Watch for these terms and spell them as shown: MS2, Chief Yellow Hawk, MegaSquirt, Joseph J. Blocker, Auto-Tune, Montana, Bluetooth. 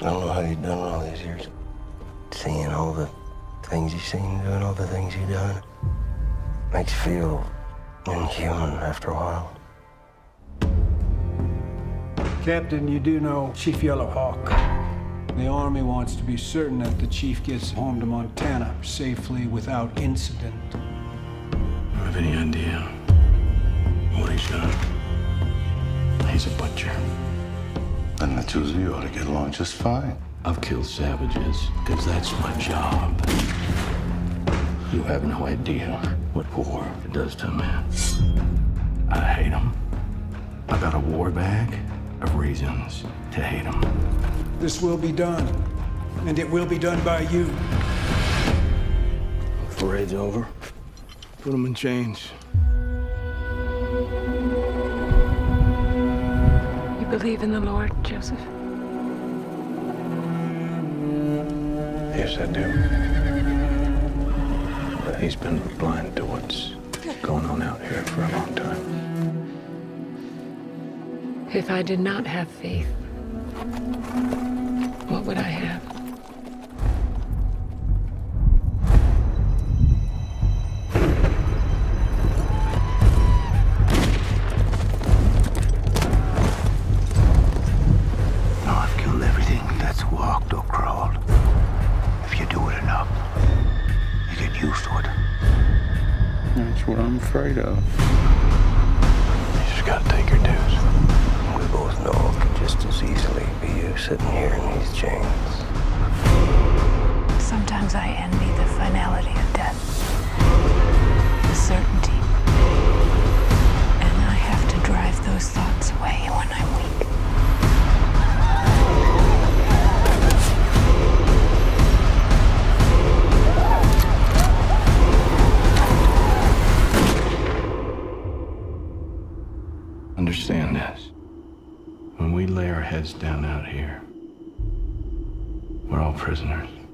I don't know how you've done all these years. Seeing all the things you've seen, doing all the things you've done, makes you feel inhuman after a while. Captain, you do know Chief Yellow Hawk. The Army wants to be certain that the Chief gets home to Montana safely without incident. I don't have any idea what he's done. He's a butcher. And the two of you ought to get along just fine. I've killed savages because that's my job. You have no idea what war does to a man. I hate him. I got a war bag of reasons to hate him. This will be done, and it will be done by you. The parade's over. Put him in chains. You believe in the Lord, Joseph? Yes, I do. But he's been blind to what's going on out here for a long time. If I did not have faith, what would I have? No, I've killed everything that's walked or crawled. If you do it enough, you get used to it. That's what I'm afraid of. You just gotta take your dues. We both know it can just as easily be you sitting here in these chains. Sometimes I envy the finality of death, the certainty, and I have to drive those thoughts away when I'm weak. Understand this. When we lay our heads down out here, we're all prisoners.